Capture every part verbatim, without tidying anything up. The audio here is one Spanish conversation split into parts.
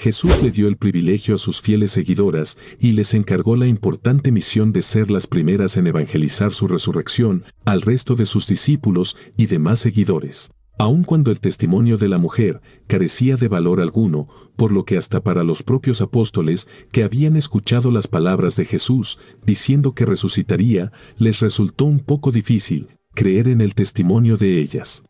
Jesús le dio el privilegio a sus fieles seguidoras y les encargó la importante misión de ser las primeras en evangelizar su resurrección al resto de sus discípulos y demás seguidores. Aun cuando el testimonio de la mujer carecía de valor alguno, por lo que hasta para los propios apóstoles que habían escuchado las palabras de Jesús diciendo que resucitaría, les resultó un poco difícil creer en el testimonio de ellas.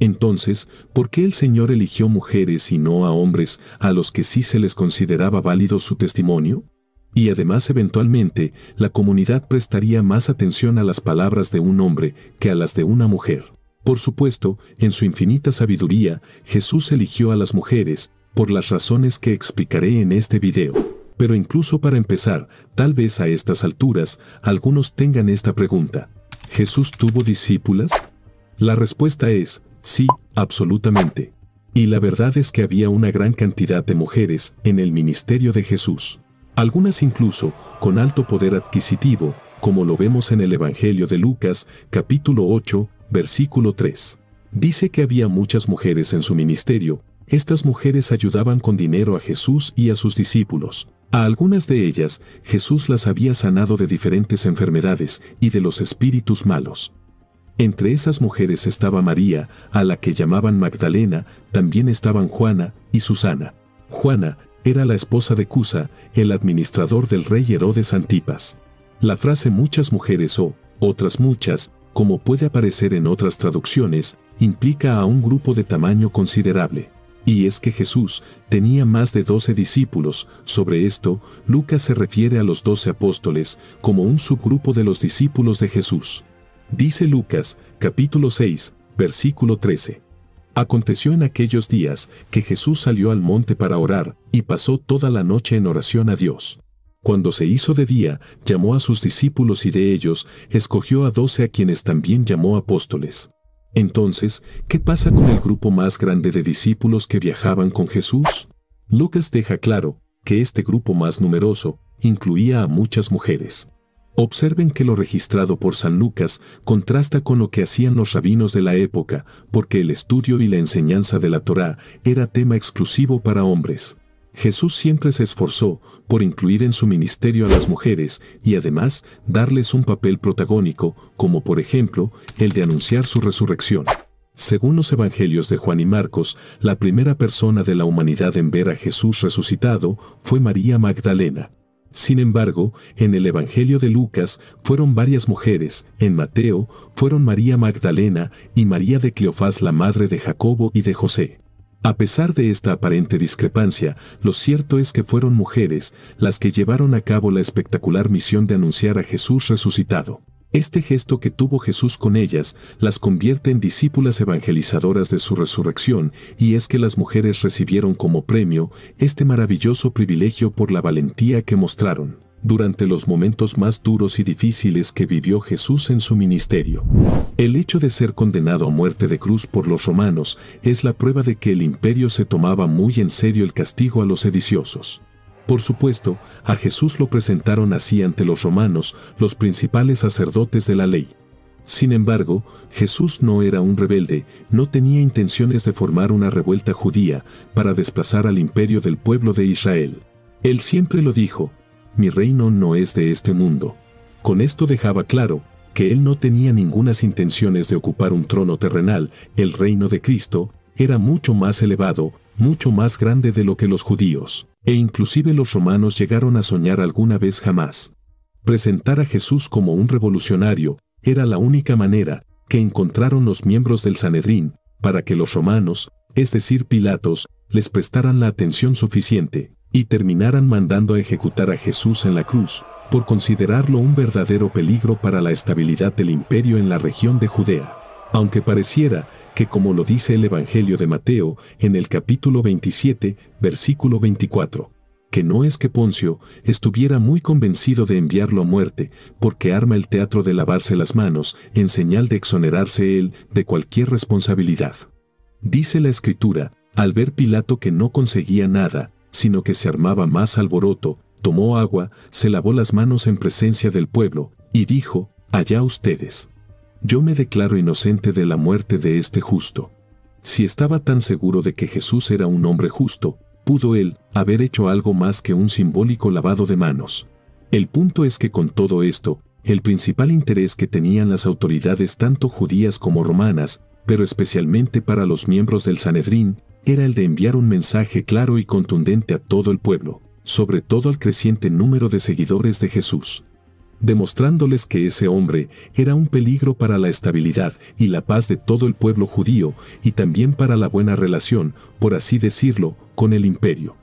Entonces, ¿por qué el Señor eligió mujeres y no a hombres a los que sí se les consideraba válido su testimonio? Y además eventualmente, la comunidad prestaría más atención a las palabras de un hombre que a las de una mujer. Por supuesto, en su infinita sabiduría, Jesús eligió a las mujeres, por las razones que explicaré en este video. Pero incluso para empezar, tal vez a estas alturas, algunos tengan esta pregunta. ¿Jesús tuvo discípulas? La respuesta es, sí, absolutamente. Y la verdad es que había una gran cantidad de mujeres en el ministerio de Jesús. Algunas incluso, con alto poder adquisitivo, como lo vemos en el Evangelio de Lucas, capítulo ocho, versículo tres. Dice que había muchas mujeres en su ministerio. Estas mujeres ayudaban con dinero a Jesús y a sus discípulos. A algunas de ellas, Jesús las había sanado de diferentes enfermedades y de los espíritus malos. Entre esas mujeres estaba María, a la que llamaban Magdalena, también estaban Juana y Susana. Juana era la esposa de Cusa, el administrador del rey Herodes Antipas. La frase muchas mujeres o otras muchas, como puede aparecer en otras traducciones, implica a un grupo de tamaño considerable. Y es que Jesús tenía más de doce discípulos. Sobre esto, Lucas se refiere a los doce apóstoles como un subgrupo de los discípulos de Jesús. Dice Lucas, capítulo seis, versículo trece. Aconteció en aquellos días que Jesús salió al monte para orar y pasó toda la noche en oración a Dios. Cuando se hizo de día, llamó a sus discípulos y de ellos escogió a doce a quienes también llamó apóstoles. Entonces, ¿qué pasa con el grupo más grande de discípulos que viajaban con Jesús? Lucas deja claro que este grupo más numeroso incluía a muchas mujeres. Observen que lo registrado por San Lucas contrasta con lo que hacían los rabinos de la época, porque el estudio y la enseñanza de la Torá era tema exclusivo para hombres. Jesús siempre se esforzó por incluir en su ministerio a las mujeres y además darles un papel protagónico, como por ejemplo, el de anunciar su resurrección. Según los evangelios de Juan y Marcos, la primera persona de la humanidad en ver a Jesús resucitado fue María Magdalena. Sin embargo, en el evangelio de Lucas fueron varias mujeres, en Mateo fueron María Magdalena y María de Cleofás, la madre de Jacobo y de José. A pesar de esta aparente discrepancia, lo cierto es que fueron mujeres las que llevaron a cabo la espectacular misión de anunciar a Jesús resucitado. Este gesto que tuvo Jesús con ellas las convierte en discípulas evangelizadoras de su resurrección, y es que las mujeres recibieron como premio este maravilloso privilegio por la valentía que mostraron durante los momentos más duros y difíciles que vivió Jesús en su ministerio. El hecho de ser condenado a muerte de cruz por los romanos es la prueba de que el imperio se tomaba muy en serio el castigo a los sediciosos. Por supuesto, a Jesús lo presentaron así ante los romanos, los principales sacerdotes de la ley. Sin embargo, Jesús no era un rebelde, no tenía intenciones de formar una revuelta judía para desplazar al imperio del pueblo de Israel. Él siempre lo dijo: mi reino no es de este mundo. Con esto dejaba claro que él no tenía ningunas intenciones de ocupar un trono terrenal. El reino de Cristo era mucho más elevado, mucho más grande de lo que los judíos, e inclusive los romanos llegaron a soñar alguna vez jamás. Presentar a Jesús como un revolucionario era la única manera que encontraron los miembros del Sanedrín para que los romanos, es decir Pilatos, les prestaran la atención suficiente y terminaran mandando a ejecutar a Jesús en la cruz, por considerarlo un verdadero peligro para la estabilidad del imperio en la región de Judea. Aunque pareciera que, como lo dice el Evangelio de Mateo, en el capítulo veintisiete, versículo veinticuatro, que no es que Poncio estuviera muy convencido de enviarlo a muerte, porque arma el teatro de lavarse las manos en señal de exonerarse él de cualquier responsabilidad. Dice la Escritura, al ver Pilato que no conseguía nada, sino que se armaba más alboroto, tomó agua, se lavó las manos en presencia del pueblo, y dijo: allá ustedes. Yo me declaro inocente de la muerte de este justo. Si estaba tan seguro de que Jesús era un hombre justo, pudo él haber hecho algo más que un simbólico lavado de manos. El punto es que con todo esto, el principal interés que tenían las autoridades tanto judías como romanas, pero especialmente para los miembros del Sanedrín, era el de enviar un mensaje claro y contundente a todo el pueblo, sobre todo al creciente número de seguidores de Jesús, demostrándoles que ese hombre era un peligro para la estabilidad y la paz de todo el pueblo judío y también para la buena relación, por así decirlo, con el imperio.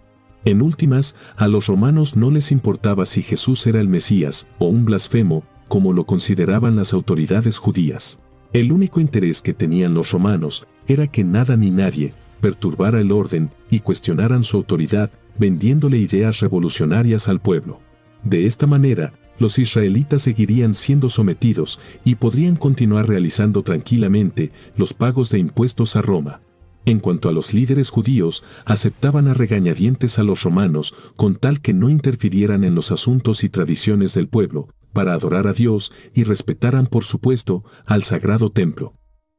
En últimas, a los romanos no les importaba si Jesús era el Mesías o un blasfemo, como lo consideraban las autoridades judías. El único interés que tenían los romanos era que nada ni nadie perturbara el orden y cuestionaran su autoridad, vendiéndole ideas revolucionarias al pueblo. De esta manera, los israelitas seguirían siendo sometidos y podrían continuar realizando tranquilamente los pagos de impuestos a Roma. En cuanto a los líderes judíos, aceptaban a regañadientes a los romanos con tal que no interfirieran en los asuntos y tradiciones del pueblo, para adorar a Dios y respetaran, por supuesto, al sagrado templo.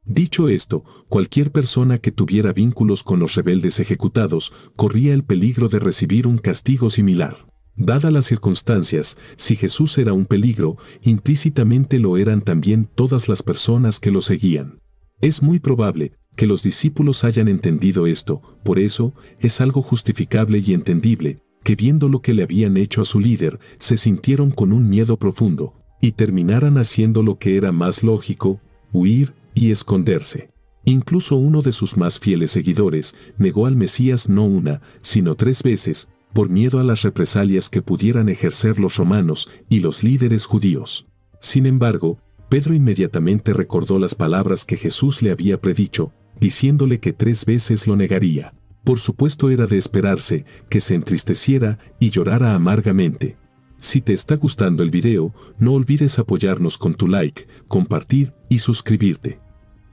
Dicho esto, cualquier persona que tuviera vínculos con los rebeldes ejecutados corría el peligro de recibir un castigo similar. Dadas las circunstancias, si Jesús era un peligro, implícitamente lo eran también todas las personas que lo seguían. Es muy probable que los discípulos hayan entendido esto, por eso, es algo justificable y entendible, que viendo lo que le habían hecho a su líder, se sintieron con un miedo profundo, y terminaran haciendo lo que era más lógico, huir y esconderse. Incluso uno de sus más fieles seguidores negó al Mesías no una, sino tres veces, por miedo a las represalias que pudieran ejercer los romanos y los líderes judíos. Sin embargo, Pedro inmediatamente recordó las palabras que Jesús le había predicho, diciéndole que tres veces lo negaría. Por supuesto era de esperarse que se entristeciera y llorara amargamente. Si te está gustando el video, no olvides apoyarnos con tu like, compartir y suscribirte.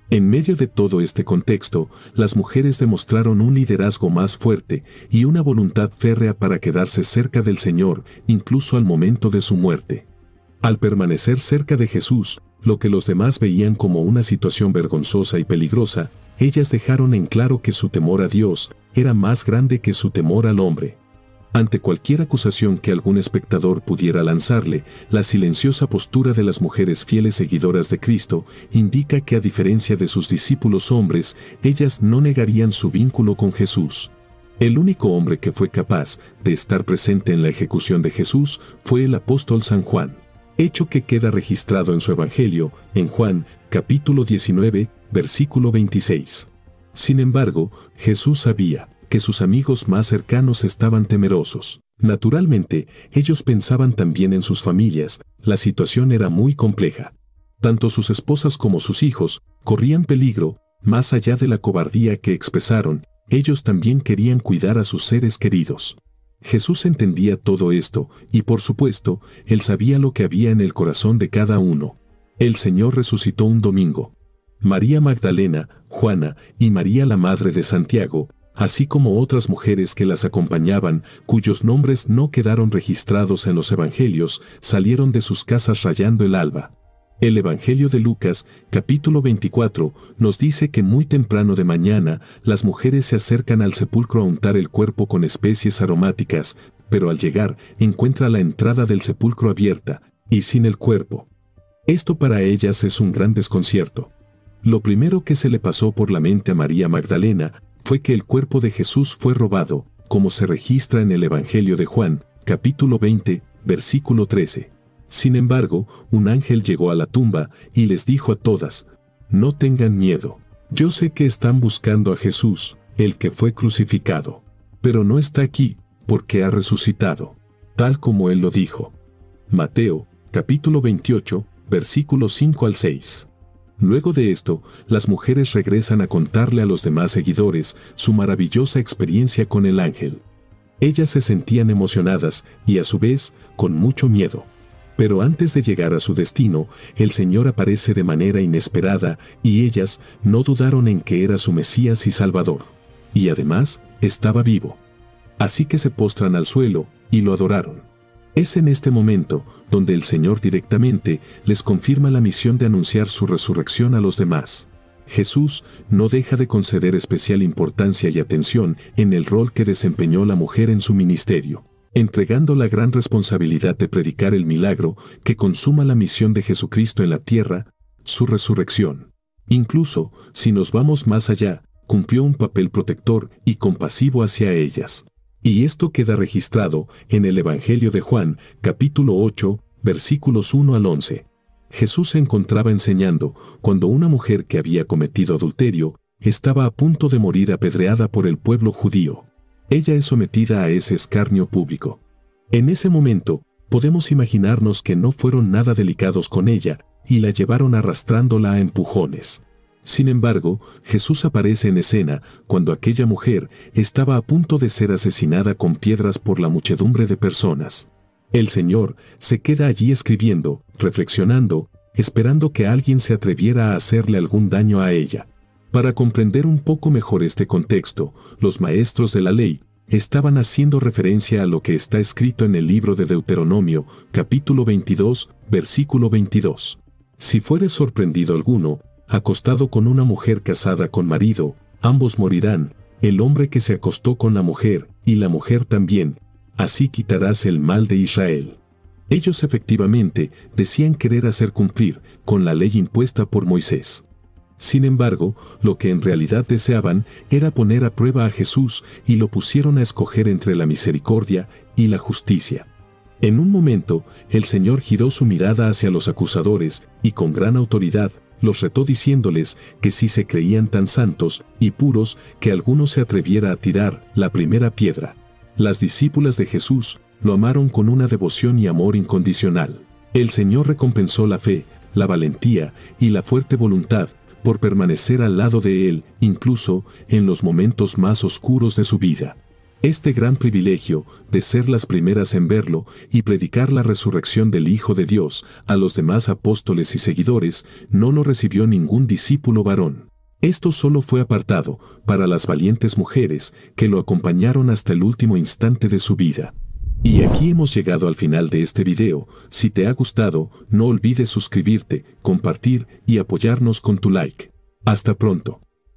En medio de todo este contexto, las mujeres demostraron un liderazgo más fuerte y una voluntad férrea para quedarse cerca del Señor, incluso al momento de su muerte. Al permanecer cerca de Jesús, lo que los demás veían como una situación vergonzosa y peligrosa, ellas dejaron en claro que su temor a Dios era más grande que su temor al hombre. Ante cualquier acusación que algún espectador pudiera lanzarle, la silenciosa postura de las mujeres fieles seguidoras de Cristo indica que, a diferencia de sus discípulos hombres, ellas no negarían su vínculo con Jesús. El único hombre que fue capaz de estar presente en la ejecución de Jesús fue el apóstol San Juan, hecho que queda registrado en su Evangelio, en Juan, capítulo diecinueve, versículo veintiséis. Sin embargo, Jesús sabía que sus amigos más cercanos estaban temerosos. Naturalmente, ellos pensaban también en sus familias, la situación era muy compleja. Tanto sus esposas como sus hijos corrían peligro, más allá de la cobardía que expresaron, ellos también querían cuidar a sus seres queridos. Jesús entendía todo esto, y por supuesto, él sabía lo que había en el corazón de cada uno. El Señor resucitó un domingo. María Magdalena, Juana y María la madre de Santiago, así como otras mujeres que las acompañaban, cuyos nombres no quedaron registrados en los evangelios, salieron de sus casas rayando el alba. El Evangelio de Lucas, capítulo veinticuatro, nos dice que muy temprano de mañana, las mujeres se acercan al sepulcro a untar el cuerpo con especies aromáticas, pero al llegar, encuentra la entrada del sepulcro abierta, y sin el cuerpo. Esto para ellas es un gran desconcierto. Lo primero que se le pasó por la mente a María Magdalena fue que el cuerpo de Jesús fue robado, como se registra en el Evangelio de Juan, capítulo veinte, versículo trece. Sin embargo, un ángel llegó a la tumba y les dijo a todas: «No tengan miedo. Yo sé que están buscando a Jesús, el que fue crucificado. Pero no está aquí, porque ha resucitado», tal como él lo dijo. Mateo, capítulo veintiocho, versículos cinco al seis. Luego de esto, las mujeres regresan a contarle a los demás seguidores su maravillosa experiencia con el ángel. Ellas se sentían emocionadas y, a su vez, con mucho miedo. Pero antes de llegar a su destino, el Señor aparece de manera inesperada y ellas no dudaron en que era su Mesías y Salvador. Y además, estaba vivo. Así que se postran al suelo y lo adoraron. Es en este momento donde el Señor directamente les confirma la misión de anunciar su resurrección a los demás. Jesús no deja de conceder especial importancia y atención en el rol que desempeñó la mujer en su ministerio, entregando la gran responsabilidad de predicar el milagro que consuma la misión de Jesucristo en la tierra, su resurrección. Incluso, si nos vamos más allá, cumplió un papel protector y compasivo hacia ellas. Y esto queda registrado en el Evangelio de Juan, capítulo ocho, versículos uno al once. Jesús se encontraba enseñando cuando una mujer que había cometido adulterio estaba a punto de morir apedreada por el pueblo judío. Ella es sometida a ese escarnio público. En ese momento, podemos imaginarnos que no fueron nada delicados con ella y la llevaron arrastrándola a empujones. Sin embargo, Jesús aparece en escena cuando aquella mujer estaba a punto de ser asesinada con piedras por la muchedumbre de personas. El Señor se queda allí escribiendo, reflexionando, esperando que alguien se atreviera a hacerle algún daño a ella. Para comprender un poco mejor este contexto, los maestros de la ley estaban haciendo referencia a lo que está escrito en el libro de Deuteronomio, capítulo veintidós, versículo veintidós. Si fuere sorprendido alguno, acostado con una mujer casada con marido, ambos morirán, el hombre que se acostó con la mujer, y la mujer también. Así quitarás el mal de Israel. Ellos efectivamente decían querer hacer cumplir con la ley impuesta por Moisés. Sin embargo, lo que en realidad deseaban era poner a prueba a Jesús y lo pusieron a escoger entre la misericordia y la justicia. En un momento, el Señor giró su mirada hacia los acusadores y con gran autoridad los retó diciéndoles que si se creían tan santos y puros que alguno se atreviera a tirar la primera piedra. Las discípulas de Jesús lo amaron con una devoción y amor incondicional. El Señor recompensó la fe, la valentía y la fuerte voluntad por permanecer al lado de Él, incluso en los momentos más oscuros de su vida. Este gran privilegio de ser las primeras en verlo y predicar la resurrección del Hijo de Dios a los demás apóstoles y seguidores no lo recibió ningún discípulo varón. Esto solo fue apartado para las valientes mujeres que lo acompañaron hasta el último instante de su vida. Y aquí hemos llegado al final de este video. Si te ha gustado, no olvides suscribirte, compartir y apoyarnos con tu like. Hasta pronto.